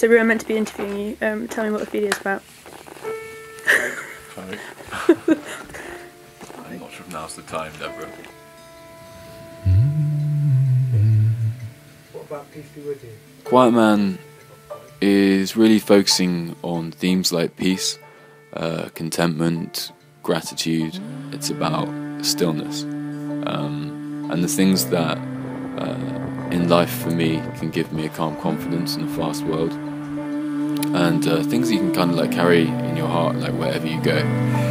So Roo, I'm meant to be interviewing you. Tell me what the video's about. Sorry. I'm not sure if now's the time, Deborah. What about Peace Be With You? Quiet Man is really focusing on themes like peace, contentment, gratitude. It's about stillness, and the things that in life for me can give me a calm confidence in a fast world, and things that you can kind of like carry in your heart like wherever you go.